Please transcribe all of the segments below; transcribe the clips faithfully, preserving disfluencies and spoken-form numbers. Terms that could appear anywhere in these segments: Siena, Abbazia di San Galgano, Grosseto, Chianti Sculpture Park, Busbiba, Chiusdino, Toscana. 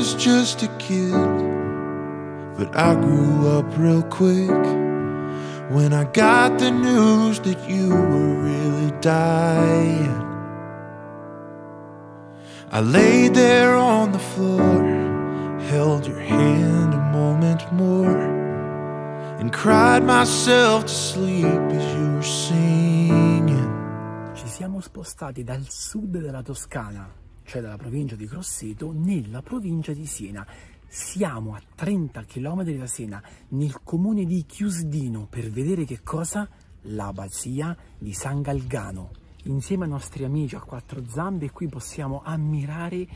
was just a kid, but I grew up real quick when I got the news that you were really dying. I laid there on the floor, held your hand a moment more, and cried myself to sleep as you were singing. Ci siamo spostati dal sud della Toscana, cioè dalla provincia di Grosseto, nella provincia di Siena. Siamo a trenta chilometri da Siena, nel comune di Chiusdino, per vedere che cosa? L'Abbazia di San Galgano. Insieme ai nostri amici a quattro zampe qui possiamo ammirare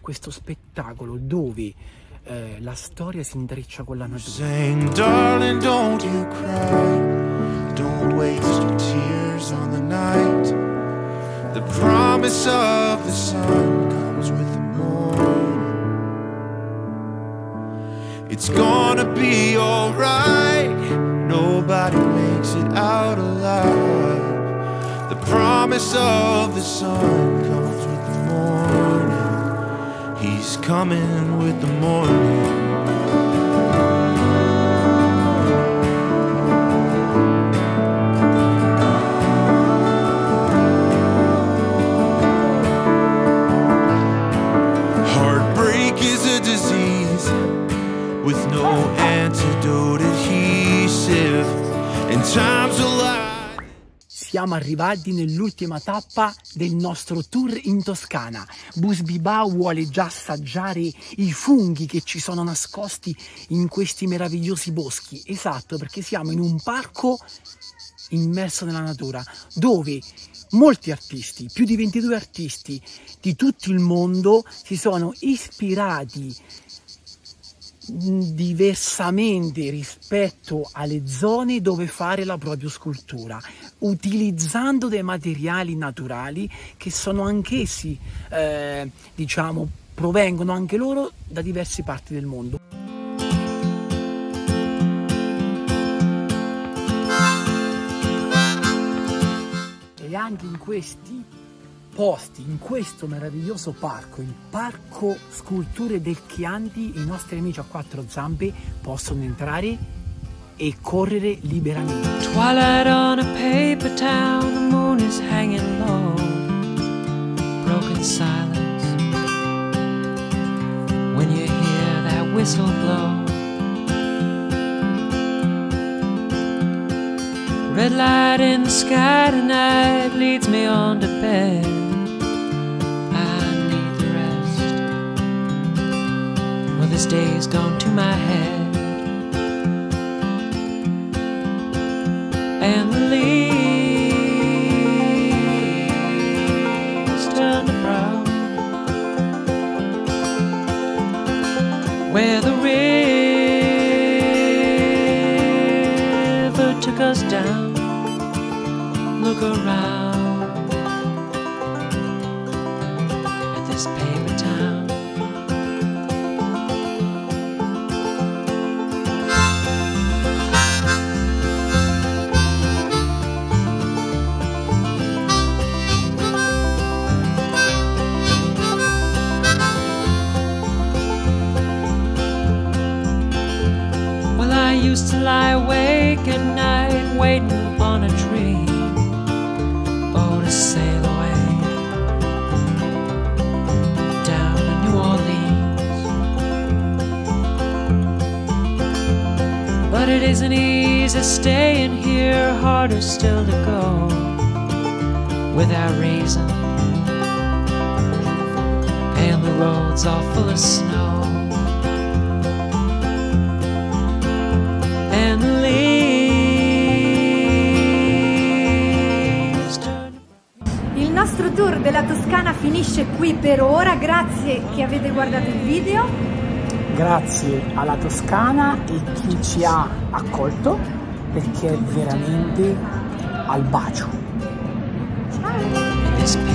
questo spettacolo dove eh, la storia si intreccia con la natura. The promise of the sun comes with the morning. It's gonna be alright. Nobody makes it out alive. The promise of the sun comes with the morning. He's coming with the morning. Siamo arrivati nell'ultima tappa del nostro tour in Toscana. Busbiba vuole già assaggiare i funghi che ci sono nascosti in questi meravigliosi boschi. Esatto, perché siamo in un parco immerso nella natura, dove molti artisti, più di ventidue artisti di tutto il mondo, si sono ispirati diversamente rispetto alle zone dove fare la propria scultura, utilizzando dei materiali naturali che sono anch'essi, eh, diciamo, provengono anche loro da diverse parti del mondo. E anche in questi posti, in questo meraviglioso parco, il parco sculture del Chianti, i nostri amici a quattro zampe possono entrare e correre liberamente. Twilight on a paper town, the moon is hanging low, broken silence, when you hear that whistle blow, red light in the sky tonight leads me on to bed. This day's gone to my head, and the leaves turn to brown, where the river took us down. Look around at this paper town. Used to lie awake at night, waiting on a dream, oh, to sail away down to New Orleans. But it isn't easy staying here, harder still to go without reason. And the roads all full of snow. Il nostro tour della Toscana finisce qui per ora, grazie che avete guardato il video. Grazie alla Toscana e chi ci ha accolto, perché è veramente al bacio. Ciao!